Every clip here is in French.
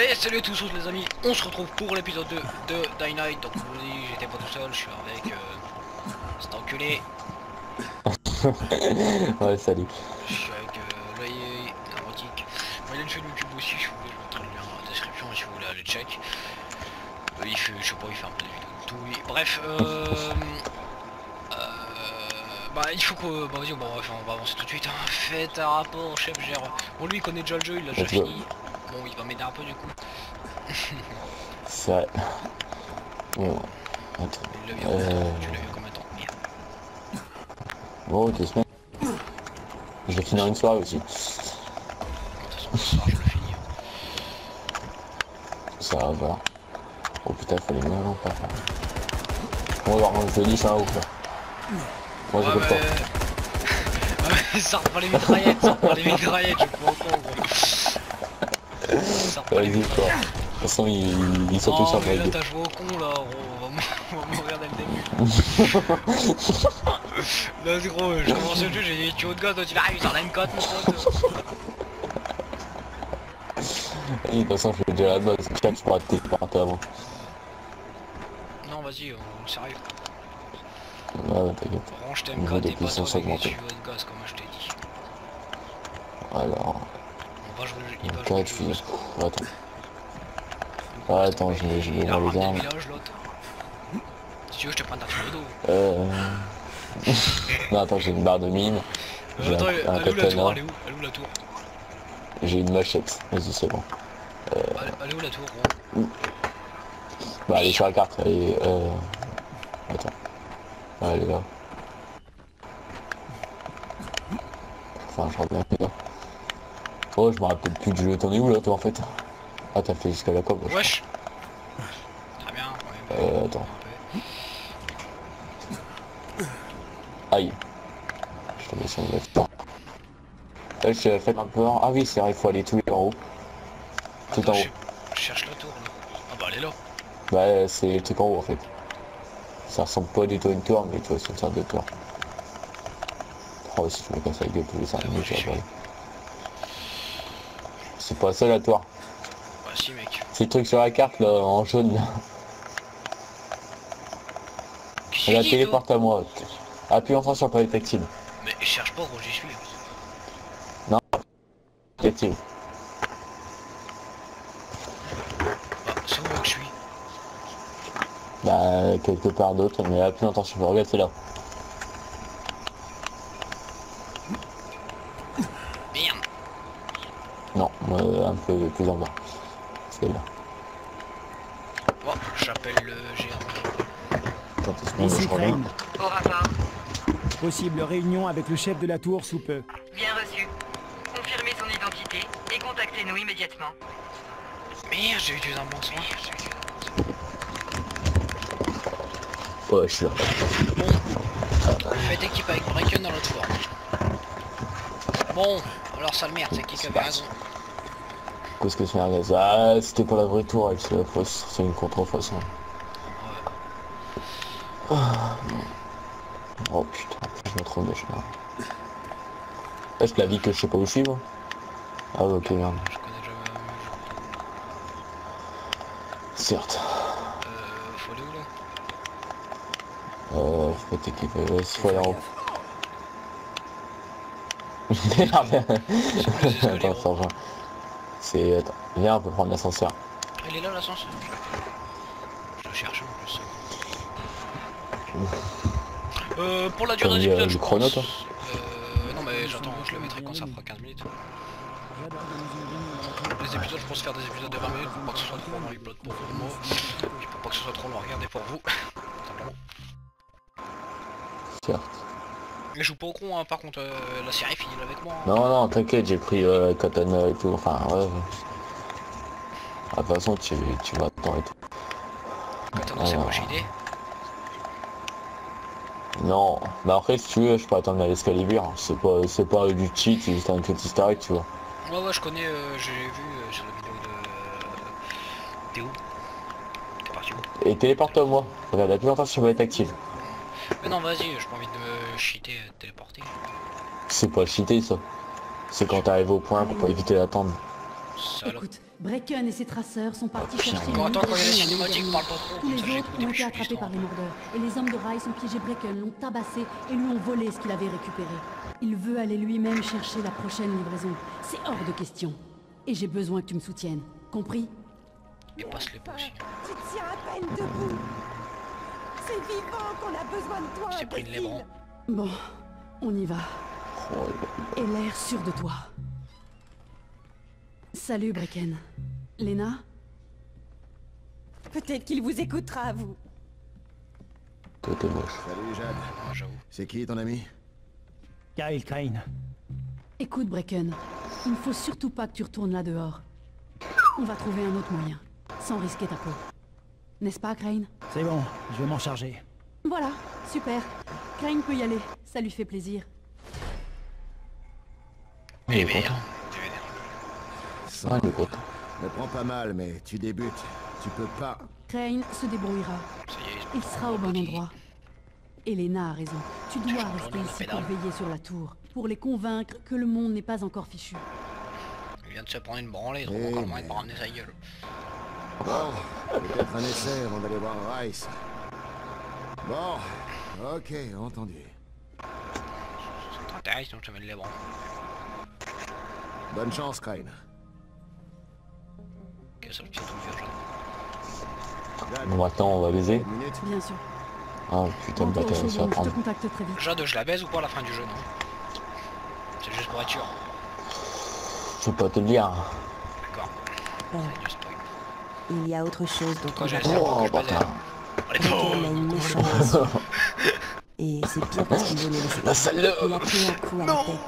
Et salut à tous les amis, on se retrouve pour l'épisode 2 de Die Night. Donc je vous dis, j'étais pas tout seul, je suis avec cet enculé. Ouais, salut. Je suis avec Lyaï Arotic. Moi il a une chaîne YouTube aussi, je vous mettrai le lien dans la description si vous voulez aller check. Il fait, je sais pas, il fait un peu de vidéos tout, oui. Bref, il faut que... Bah vas-y, bon, bref, on va avancer tout de suite. Faites un rapport au chef gère. Bon, lui il connaît déjà le jeu, il l'a déjà fini. Bon, il va m'aider un peu du coup. C'est vrai. Bon, attends. Il l'a vu tu l'as vu combien de temps? Merde. Bon, 2 semaines. Je vais finir une soirée aussi. De toute façon, je le finis. Ça va. Oh putain, il fallait même pas faire. On va voir, je le dis, c'est un ouf là. Moi j'ai pas le temps. Ça reprend les mitraillettes, je crois encore gros. Vas-y quoi. De toute façon ils sont tous sur la gueule. Là t'as joué au con là, on va mourir dès le début. Là c'est gros, je commence le jeu, j'ai dit tu haut de gosse, toi tu l'arrives, t'en as une cote mon pote. De toute façon je fais déjà la base, je pourrais te partir avant. Non vas-y, on sérieux. Ouais bah t'inquiète. Range tes MK, t'es pas trop avec les tuyaux de gaz comme je t'ai dit. Alors... On va jouer le jeu, il va jouer le jeu. Attends, je vais voir les armes. Si tu veux je te prends un tuyau d'eau. Non attends, j'ai une barre de mine. Attends, elle où la tour? Elle où la tour? J'ai une machette, vas-y c'est bon. Elle est où la tour? Bah elle est sur la carte, elle est... Attends. Ah les gars. Enfin je reviens plus là. Oh je me rappelle plus du jeu, t'en es où là toi en fait? Ah t'as fait jusqu'à la coque. Wesh. Très bien, attends. Aïe. Je te mets sur le temps. Là je t'ai fait un peu. Ah oui c'est vrai, il faut aller tout en haut. Tout en haut. Je cherche la tour là. Ah bah elle est là. Bah c'est le truc en haut en fait. Ça ressemble pas du tout à une tour, mais tu vois, c'est une sorte de tour. Oh, si je me casse la gueule tous les 5 minutes, j'ai appris. C'est pas ça la tour. Bah si, mec. C'est le truc sur la carte, là, en jaune, là. Elle la téléporte à moi. Appuie enfin sur le palais tactile. Mais je cherche pas où j'y suis. Non. Tactile. Bah, c'est où que je suis? Bah quelque part d'autre, mais là plus longtemps je regarde, c'est là. Merde. Non, un peu plus en bas. C'est là. Oh, j'appelle le géant. Ici Crane. Au rapport. Possible réunion avec le chef de la tour sous peu. Bien reçu. Confirmez son identité et contactez-nous immédiatement. Merde, j'ai eu un bon soin. Ouais, je suis là. Bon, faites équipe avec Brecken dans l'autre forme. Bon, alors sale merde, c'est qui avait raison. Qu'est-ce que c'est un gaz? Ah, c'était pas la vraie tour, c'est la fausse, c'est une contrefaçon. Ouais. Oh putain, je me trompe de chemin. Là, je te la dis que je sais pas où je suis, moi. Ah ouais, ok, merde. Je connais déjà même. Certes. Faut aller où là? Faut t'équiper, faut aller en haut. Merde. Attends, ça rejoint. C'est... Attends, viens, on peut prendre l'ascenseur. Elle est là l'ascenseur. Je le cherche en plus. Pour la durée de l'épisode, je chrono, toi. Non mais j'attends, je le mettrai quand ça fera 15 minutes. Les épisodes, je pense faire des épisodes de 20 minutes pour pas que ce soit trop long, ils bloquent pour moi. Et pour pas que ce soit trop long à regarder pour vous. Simplement. Mais je joue pas au con hein, par contre la série finit avec moi. Hein. Non non t'inquiète, j'ai pris katana et tout, enfin ouais. De toute façon tu vas attends et tout. Katana c'est moche idée. Non, bah après si tu veux je peux attendre la Excalibur, hein. c'est pas du cheat, c'est juste un petit historique tu vois. Ouais je connais, j'ai vu sur la vidéo de... T'es où? T'es parti où? Et téléporte-toi moi, regarde la plus longtemps tu vas être active. Mais non vas-y, j'ai pas envie de me cheater, téléporter. C'est pas cheater ça. C'est quand t'arrives au point pour pas éviter d'attendre. Écoute, Brecken et ses traceurs sont partis chercher... Tous les autres ont été attrapés par les mordeurs. Et les hommes de Rice ont piégé Brecken, l'ont tabassé et lui ont volé ce qu'il avait récupéré. Il veut aller lui-même chercher la prochaine livraison. C'est hors de question. Et j'ai besoin que tu me soutiennes. Compris? Et passe le bougie. Tu tiens à peine debout. C'est vivant qu'on a besoin de toi. J'ai pris de l'aimant. Bon, on y va. Et l'air sûr de toi. Salut Brecken. Lena? Peut-être qu'il vous écoutera à vous. Toi t'es moche. Salut Jeanne. Bonjour. C'est qui ton ami? Kyle Crane. Écoute Brecken, il ne faut surtout pas que tu retournes là dehors. On va trouver un autre moyen, sans risquer ta peau. N'est-ce pas Crane? C'est bon, je vais m'en charger. Voilà, super. Crane peut y aller, ça lui fait plaisir. Mais merde. Ah, ne prends pas mal, mais tu débutes. Tu peux pas... Crane se débrouillera. Il sera au bon endroit. Elena a raison. Tu dois rester ici pour veiller sur la tour. Pour les convaincre que le monde n'est pas encore fichu. Il vient de se prendre une branlée, ils ont encore moyen de me ramener sa gueule. Bon, peut-être un essai avant d'aller voir Rice. Bon, ok, entendu. Ça t'intéresse, donc je mets les bras. Bonne chance, Crane. Bon, attends, on va baiser. Bien sûr. Ah putain de bâtard, on se va prendre. Jade, je la baise ou pas à la fin du jeu? C'est juste pour être sûr. Je peux pas te le dire. D'accord. Il y a autre chose dont on va parler. Oh bâtard. Et c'est pire parce qu'il veut le laisser. La salope. Il a pris un coup à la tête. Non.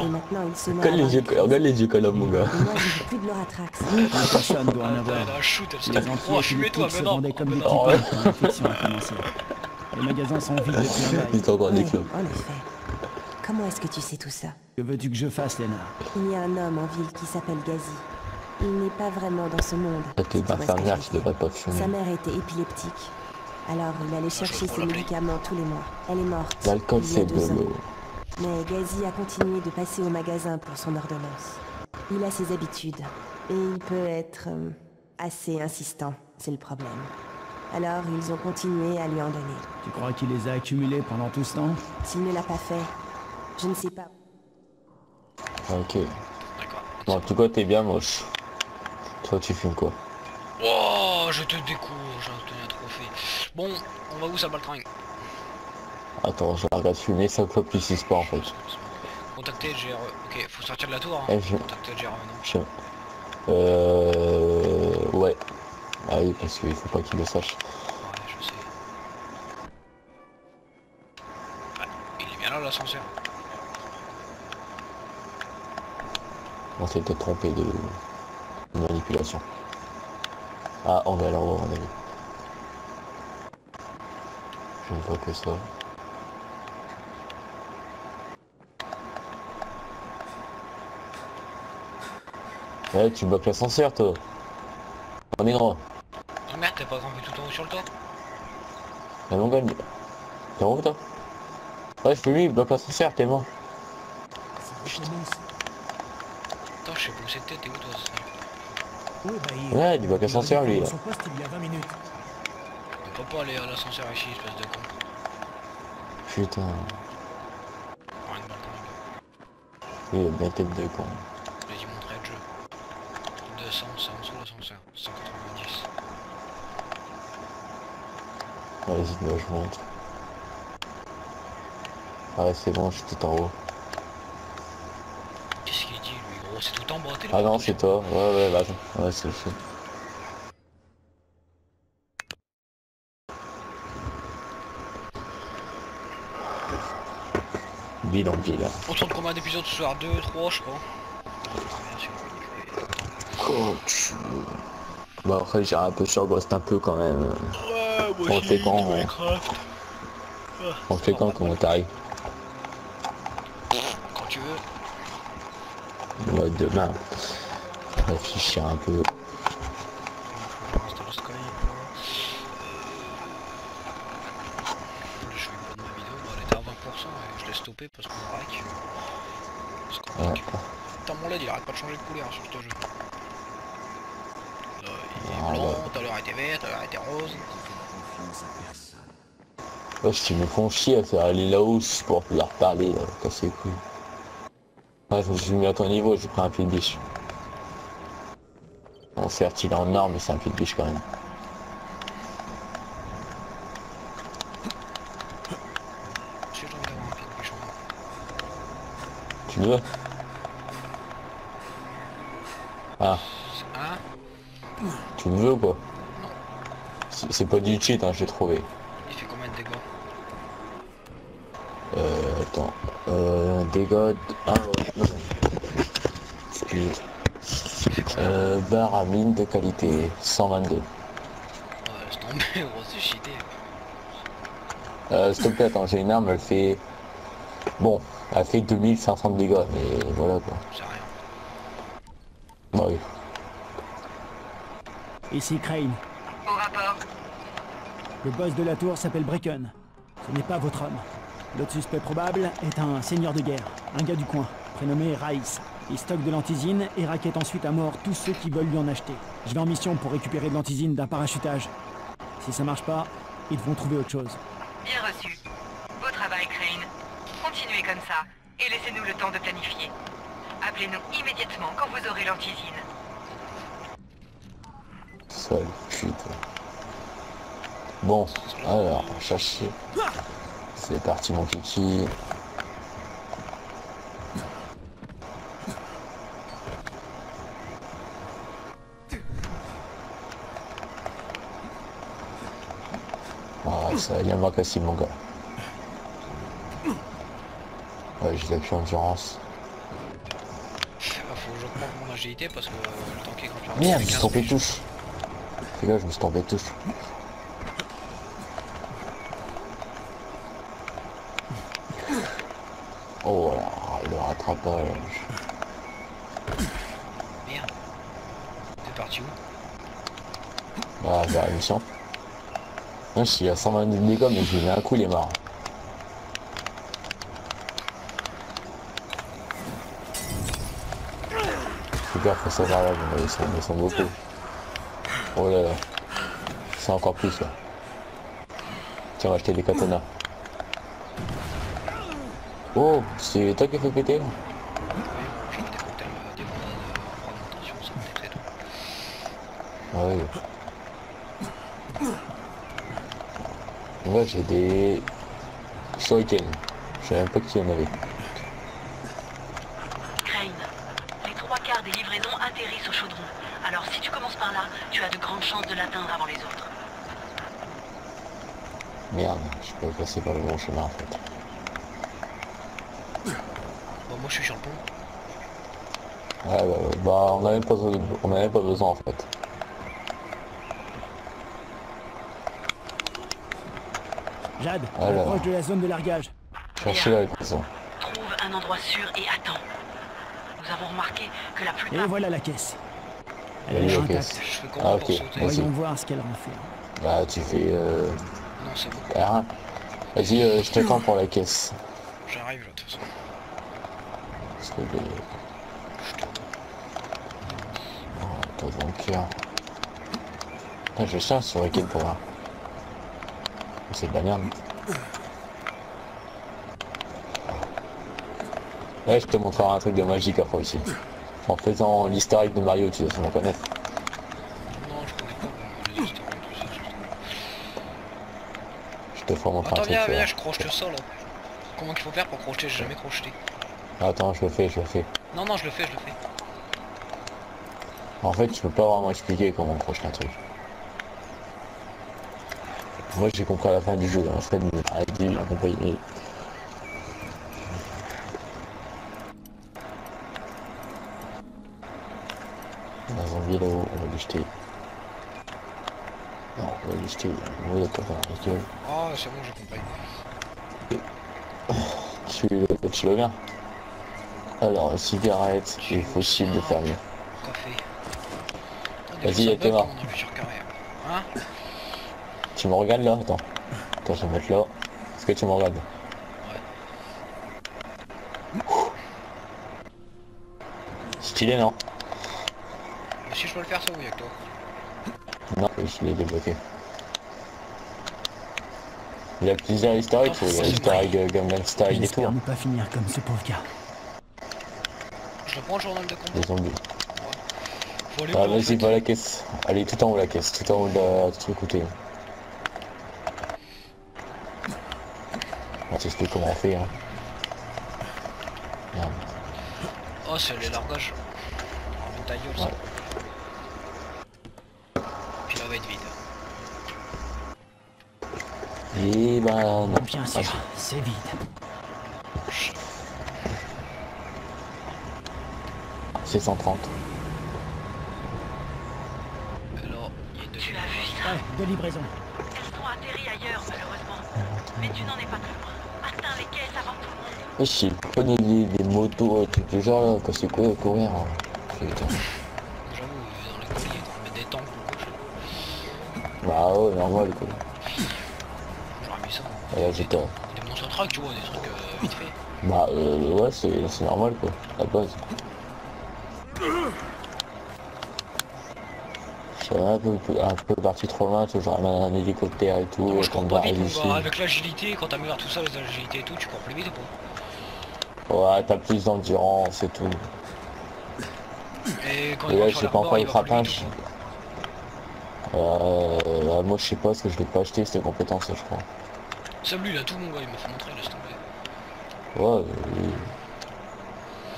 Et maintenant il se met à la tête. Regarde les yeux qu'on a, mon gars. Moi j'ai plus de leur attraxe. Personne doit en avoir. Les enfants, fumez-toi maintenant. Oh ouais. Les magasins sont vides depuis un bail. Ils t'ont encore des clopes. En effet. Comment est-ce que tu sais tout ça? Que veux-tu que je fasse, Lena? Il y a un homme en ville qui s'appelle Gazi. Il n'est pas vraiment dans ce monde. C'était ma fermière qui devrait pas fumer. Sa mère était épileptique. Alors il allait chercher ses médicaments tous les mois. Elle est morte. L'alcool c'est de l'eau. Mais Gazi a continué de passer au magasin pour son ordonnance. Il a ses habitudes. Et il peut être... assez insistant, c'est le problème. Alors ils ont continué à lui en donner. Tu crois qu'il les a accumulés pendant tout ce temps? S'il ne l'a pas fait, je ne sais pas. Ok. D'accord. Bon, en tout cas, t'es bien moche. Toi, tu fumes quoi? Oh, je te découvre, j'ai obtenu un trophée. Bon, on va où ça baltringue? Attends, je regarde fumer 5 fois plus 6 pas en fait. Contactez le GRE. Ok, faut sortir de la tour. Hein. Contactez le GRE maintenant. Ouais. Ah oui, parce qu'il faut pas qu'il le sache. Ouais, je sais. Ouais, il est bien là l'ascenseur. On s'est peut-être trompé de manipulation. Ah, on va aller en voir un ami. Je ne vois que ça. Ouais, tu bloques l'ascenseur, toi. On est droit. Oh merde, t'as pas grimpé tout en haut sur le toit? La longue gueule. T'es en haut, toi? Ouais, je peux lui, bloque l'ascenseur, t'es mort. Putain. Attends, je sais pas où c'était, t'es où toi? Oui, bah, ouais, il bloque l'ascenseur, lui. Là. Son poste, il y a 20 minutes. On peut pas aller à l'ascenseur ici, espèce de con. Putain. Oh, une balle quand même. Oui, bien tête de con. Vas-y, montre le jeu. 200, c'est en dessous de l'ascenseur. 190. Vas-y, là, je monte. Ah ouais, c'est bon, je suis tout en haut. Qu'est-ce qu'il dit, lui, gros? C'est tout le temps bratté. Ah non, c'est toi. Ouais, vas-y. Ouais, c'est le feu. Bidon pile. On tourne combien d'épisodes ce soir? 2, 3 je crois. Coach. Bah après j'ai un peu surgoste un peu quand même. Ouais, moi on fait quand on t'arrive? Quand tu veux. Ouais, demain. Réfléchir un peu. Parce qu'on braque. Putain mon LED il arrête pas de changer de couleur sur ce jeu. il est blond, tout à l'heure il était vert, tout à l'heure il était rose. Wesh, ils me font chier à faire aller là-haut pour leur parler, là, casser les couilles. Ouais, je me suis mis à ton niveau, j'ai pris un pied de biche. Bon, certes, il est en or, mais c'est un pied de biche quand même. J'ai le droit d'avoir un pied de biche en or. Tu le veux? Ah. Hein? Tu le veux ou quoi? Non. C'est pas du cheat, hein, j'ai trouvé. Attends, dégâts... Ah ouais, non. Barre à mine de qualité, 122. Ouais, je t'en mets, gros, c'est cheaté. S'il te plaît, attends, j'ai une arme, elle fait... Bon, elle fait 2500 de dégâts, mais voilà quoi. C'est rien. Bah oui. Ici Crane. Au rapport. Le boss de la tour s'appelle Brecken. Ce n'est pas votre homme. L'autre suspect probable est un seigneur de guerre, un gars du coin, prénommé Rice. Il stocke de l'antisine et raquette ensuite à mort tous ceux qui veulent lui en acheter. Je vais en mission pour récupérer de l'antisine d'un parachutage. Si ça marche pas, ils vont trouver autre chose. Bien reçu. Beau travail, Crane. Continuez comme ça, et laissez-nous le temps de planifier. Appelez-nous immédiatement quand vous aurez l'antisine. Sale putain. Bon, alors, cherchez. C'est parti mon kiki. Ah ça va bien me casser mon gars. Ouais j'ai l'appui endurance. Faut que je reprenne mon agilité parce que le tanké quand tu... Merde, je me suis tombé touche. Les gars, je me suis tombé touche. Oh là, le rattrapage. Merde. T'es parti où? Ah, vers la mission. Moi, je suis à 120 de dégâts, mais je lui mets un coup, il est marre. Super, faut savoir là, on descend beaucoup. Oh là là. C'est encore plus là. Tiens, on va acheter des katanas. Oh, c'est toi qui fait péter là. Ouais, ouais j'ai des shurikens. Je savais même pas qu'il y en avait. Crane, les 3/4 des livraisons atterrissent au chaudron. Alors si tu commences par là, tu as de grandes chances de l'atteindre avant les autres. Merde, je peux passer par le bon chemin en fait. Moi je suis sur le pont. Ouais bah on n'avait pas besoin en fait. Jade, on approche de la zone de largage. Cherchez la caisse. Trouve un endroit sûr et attends. Nous avons remarqué que la plupart... Et voilà la caisse. Elle est intacte. Ah ok, voyons voir ce qu'elle renferme. Bah tu fais... Non c'est bon. R1. Vas-y, je t'attends pour la caisse. J'arrive là de toute façon. Oh, putain, je cherche sur lesquels pour voir. C'est de la merde. Ouais, je te montrerai un truc de magique après aussi. En faisant l'historique de Mario, tu dois s'en connaître. Non, je connais pas les historiques de ça. Je te ferai montrer un truc. Attends, viens, je crochete ça là. Comment qu'il faut faire pour crocheter? J'ai jamais crocheté. Attends, je le fais. Non, je le fais. En fait, je peux pas vraiment expliquer comment on crochette un truc. Moi, j'ai compris à la fin du jeu. En fait, il a compris. Un zombie là-haut, on va le jeter. Non, on va le jeter. Oh, c'est bon, j'ai compris. Tu le viens. Alors, cigarette, il faut possible de faire mieux. Vas-y, y'a tes mains. Tu me regardes là? Attends. Attends, je vais me mettre là. Est-ce que tu me regardes? Ouais. Stylé, non? Si je peux le faire, ça ou y'a que toi? Non, je l'ai débloqué. Il y a plusieurs historiques, il y a Hashtag Gangnam Style et tout. Ne pas finir comme ce pauvre gars. Je reprends le journal de combat. Les zombies. Ouais. Ah vas-y, va à la caisse. Allez, tout en haut la caisse, tout en haut de tout le côté. On s'explique comment on fait. Hein. Merde. Oh, c'est les largages. On ta gueule, ça. Ouais. Puis là, on va être vide. Et bah non. Bien sûr, c'est vide. C'est 130. Alors, il y a deux. Tu as vu ça? Ouais, de livraison. Gaston atterrit ailleurs, malheureusement. Mais tu n'en es pas très loin. Atteins les caisses avant tout le monde. Je sais, prenez des motos, tout du genre, là, que c'est quoi courir. Putain. J'avoue, dans les colliers, ils mettent des tanks ou quelque chose. Bah ouais, normal les colliers. J'étais des monstres track, tu vois, des trucs vite fait. Bah ouais, c'est normal quoi, la base. C'est un peu parti trop loin, toujours un hélicoptère et tout. Moi, je cours pas vite, bah, avec l'agilité, quand t'as mis tout ça, les agilités et tout, tu cours plus vite ou pas? Ouais, t'as plus d'endurance et tout. Et quand là, je sais pas encore les frappages. Moi je sais pas, parce que je l'ai pas acheté, cette compétence je crois. Ça lui il a tout mon gars, il m'a fait montrer, laisse tomber. Ouais,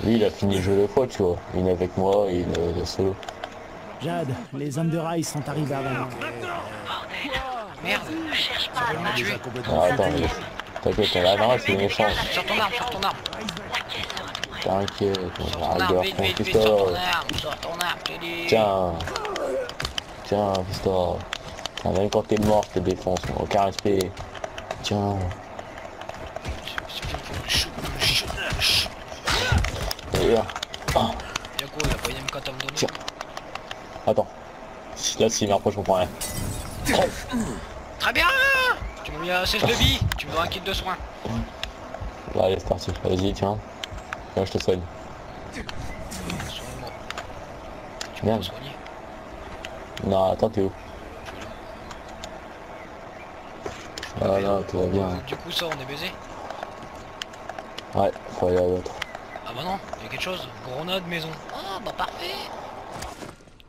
lui il a fini le jeu deux fois, tu vois. Une avec moi et une solo. Jade, les hommes de Rice sont arrivés à la main. Merde, ne cherche pas à me tuer. Ah, attends, t'inquiète, c'est méchant. Sors ton arme, sors ton arme. T'inquiète, on va regarder ton pistolet. Sors ton arme, t'es dit. Tiens, pistolet. Même quand t'es mort, je te défonce, aucun respect. Tiens. D'ailleurs. Y'a quoi, y'a pas une M4 à me donner? Tiens. Attends. Là s'il m'approche on prend rien. Très bien. Tu m'as mis à 16 de vie, tu me dois un kit de soins. Bah allez c'est parti, vas-y tiens. Là je te soigne. Soigne-moi. Tu peux me soigner? Non attends t'es où? Ah non, tout va bien. Du coup ça on est baisé. Ouais, faut aller à l'autre. Ah bah non, il y a quelque chose. Grenade maison. Ah bah parfait.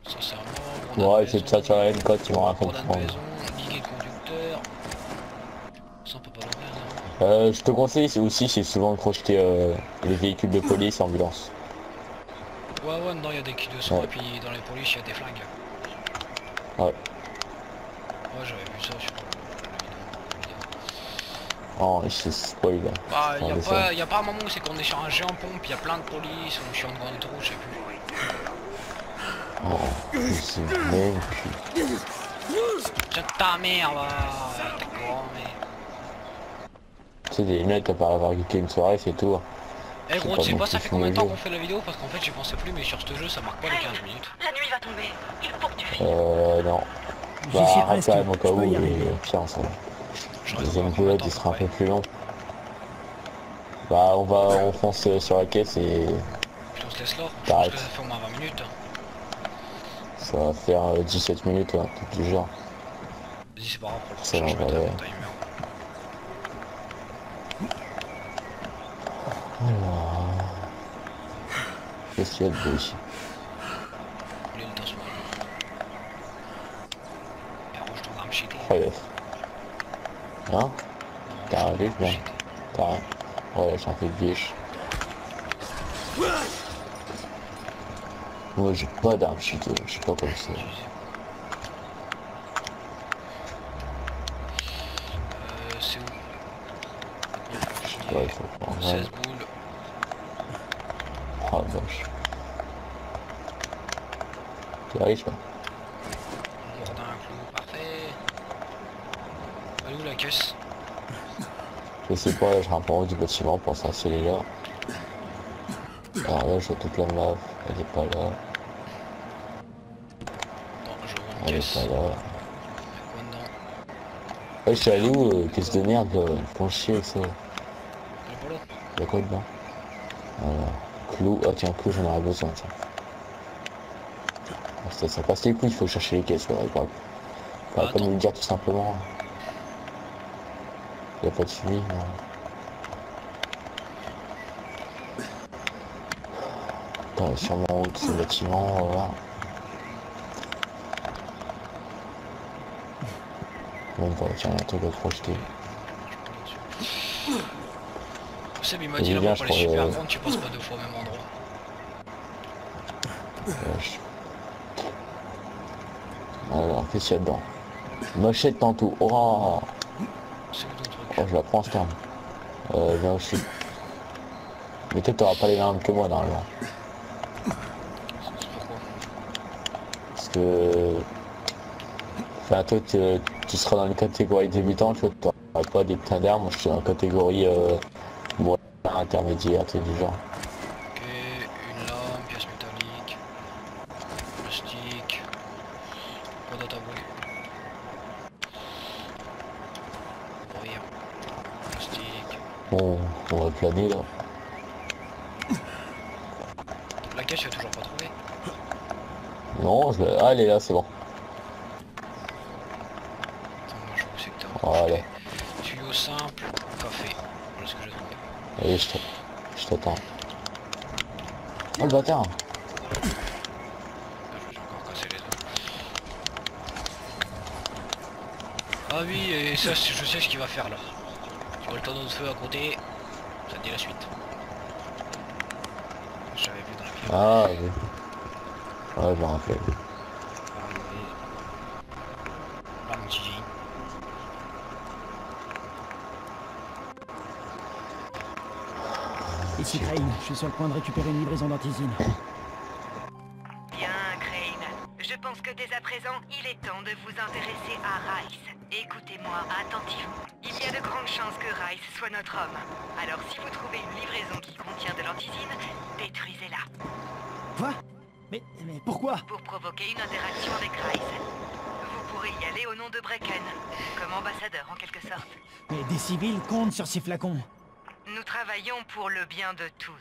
Sincèrement, grenade. Ouais, c'est de ça sur la M4, ils vont rien comprendre. Grenade maison, guiguer le conducteur. Ça on peut pas l'ouvrir là. Je te conseille aussi, c'est souvent de crocheter les véhicules de police, ambulance. Ouais, non, il y a des kits de soins, et puis dans les polices, il y a des flingues. Ouais. Ouais, j'avais vu ça sur... Oh, c'est spoil. Bah, y'a pas un moment où c'est qu'on est sur un géant pompe, y'a plein de police, ou sur une grande roue, je sais plus. Oh, c'est même plus. Tiens ta mère, là, t'es grand, mais... Tu sais, des mecs, à part avoir geeké une soirée, c'est tout. Eh gros, tu sais pas ça fait combien de temps qu'on fait la vidéo? Parce qu'en fait, j'y pensais plus, mais sur ce jeu, ça marque pas les 15 minutes. La nuit va tomber, il faut que tu finisses. Non. Bah, arrête quand même au cas où, tiens, ça va. Le deuxième bullet il sera un peu plus long. Bah on fonce sur la caisse et... Putain on se laisse là, je pense que ça fait au moins 20 minutes. Ça va faire 17 minutes ouais, tout du genre. Vas-y c'est pas grave pour le prochain, je vais mettre un timer. Alors... Qu'est-ce qu'il y a de beau ici? Hein? T'as un livre, non? T'as un... Ouais, j'en fais de biche. Moi j'ai pas d'arme cheatée, je sais pas comme ça. C'est où? Je sais pas, il faut prendre... 16 boules. Oh vache. T'es riche là? Je sais pas, là je rentre en haut du bâtiment pour ça, c'est là. Alors là je vois toute la map, elle est pas là. Non, je elle est pas là. Ouais, je suis allé où? Caisse de merde, font chier ça. Y'a quoi dedans? Voilà. Clou, ah tiens, clou j'en aurais besoin tiens. Ça passe les coups, il faut chercher les caisses, ouais, Bah, comme lui dire tout simplement. Il n'y a pas de suivi. Attends, sûrement en haut de ce bâtiment, voilà. Même pas, tiens, on te doit te projeter. Seb, il m'a dit là-bas pour les super grandes, tu passes pas deux fois au même endroit. Alors, qu'est-ce qu'il y a dedans? Mochette tantôt. Oh, je la prends ce terme. Viens aussi. Mais toi, t'auras pas les mêmes que moi normalement. Parce que... Enfin, toi, tu seras dans une catégorie débutant, tu vois, t'auras pas des pleins d'armes, moi je suis dans une catégorie... moyen, intermédiaire, tu sais, du genre. Ok, une lame, pièce métallique, plastique, pas de tabouille. Rien, plastique. Bon, on va planer là. La cache, tu l'as toujours pas trouvée? Non, je l'ai... Ah, elle est là, c'est bon. Voilà. Tuyau simple, café. Voilà ce que j'ai trouvé. Allez, je t'attends. Oh le bâtard! J'ai encore cassé les os. Ah oui, et ça, je sais ce qu'il va faire là. Tu vois le tonneau de feu à côté, ça te dit la suite. J'avais vu dans la pièce. Ah oui. Ouais, je m'en rappelle. Ici Crane, je suis sur le point de récupérer une livraison d'antisine. Bien, Crane. Je pense que dès à présent, il est temps de vous intéresser à Rice. Écoutez-moi attentivement. Il y a de grandes chances que Rice soit notre homme. Alors si vous trouvez une livraison qui contient de l'antisine, détruisez-la. Quoi? Mais pourquoi? Pour provoquer une interaction avec Rice. Vous pourrez y aller au nom de Brecken, comme ambassadeur en quelque sorte. Mais des civils comptent sur ces flacons. Nous travaillons pour le bien de tous.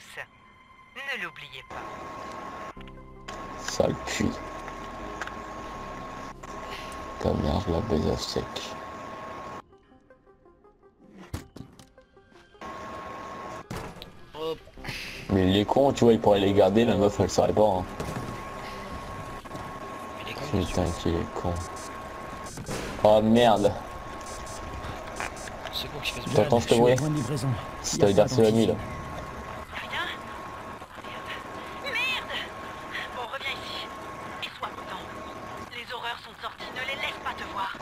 Ne l'oubliez pas. Sale cul. Ta mère la baise à sec. Hop. Mais les cons, tu vois, ils pourraient les garder, la meuf elle saurait pas. Hein. Putain qu'il est con. Oh merde. T'attends, je te vois. Si t'as versé la nuit là. Rien. Merde. On revient ici. Et sois prudent. Les horreurs sont sorties. Ne les laisse pas te voir.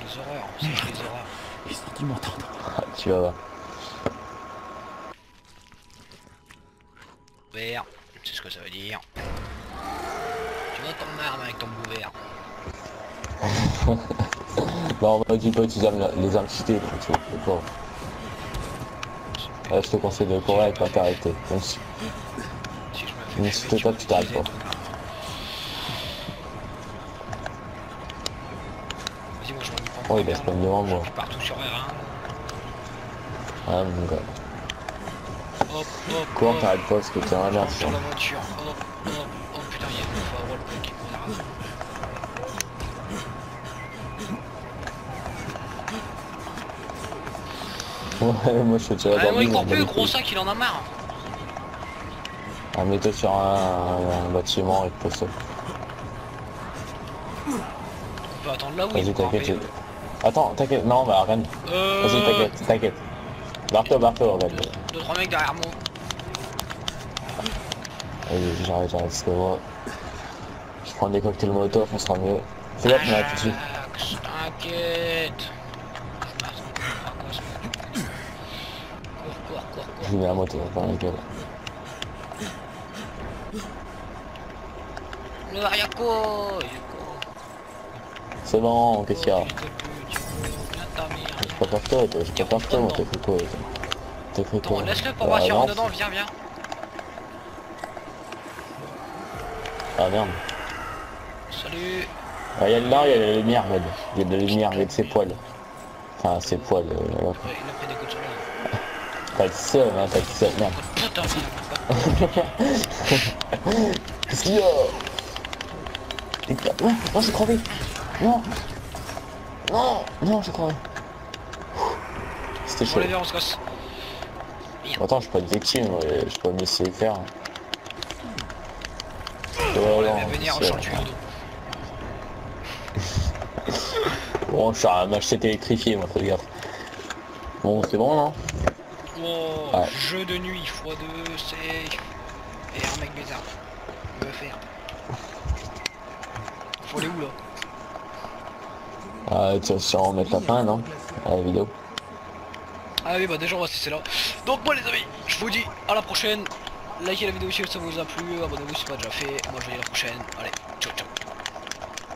Les horreurs, c'est les horreurs. Ils sont qui m'entendent. Tu vas voir. Bouvert, c'est ce que ça veut dire. Tu vois ton arme avec ton bouvert. Bah on va dire pas utiliser les armes citées, tu vois. Là, je te conseille de courir et pas t'arrêter. Même si toi tu t'arrêtes pas. Oh il laisse pas devant moi. Ah mon gars. Comment t'arrêtes pas parce que t'es un merde. Ouais, moi je te tirais dans le mur. Il court plus, le gros sac, il en a marre. Ah, mets-toi sur un bâtiment et tout ça. On peut attendre là où il est. T'inquiète. Attends, t'inquiète, non, bah rien. Vas-y, t'inquiète, t'inquiète. Barre-toi, barre-toi, regarde. 2-3 mecs derrière moi. Vas-y, j'arrête, parce que moi. Je prends des cocktails molotov, on sera mieux. Fais gaffe, on a tout de suite. T'inquiète. Je vais à moto par la gueule. Le Yako. C'est bon, qu'est-ce qu'il y a? Je prépare toi, je prépare toi, t'es fait quoi? T'es fait quoi? Laisse-le pour voir si on rentre dedans, viens, viens. Ah merde. Salut. Ah y'a là, y'a la lumière, mec. Y'a de la lumière avec ses poils. Enfin, ses poils, là. T'as le seum, hein, t'as le seum, merde. Putain, qu'est-ce qu'il y a? Oh, j'ai crevé. Non. Non. Non, je crois. C'était chaud. On se casse. Attends, je suis pas de victime, je suis pas me laisser faire. On va venir en chantier. Bon, je suis à m'acheter électrifié, moi, fais gaffe. Bon, c'est bon, non? Oh, ouais. Jeu de nuit, fois 2, c'est... Et un mec bizarre. On va faire. Faut aller où, là? Ah, tu vas sûrement en mettre la fin, non? À la vidéo. Ah oui, bah déjà, on va cesser là. Donc, moi, les amis, je vous dis à la prochaine. Likez la vidéo si ça vous a plu, abonnez-vous si ce n'est pas déjà fait. Moi, je vous dis à la prochaine. Allez, ciao, ciao.